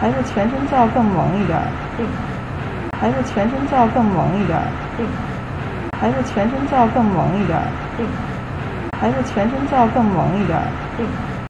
还是全身照更猛一点，对，还是全身照更猛一点，对，还是全身照更猛一点，对，还是全身照更猛一点，对。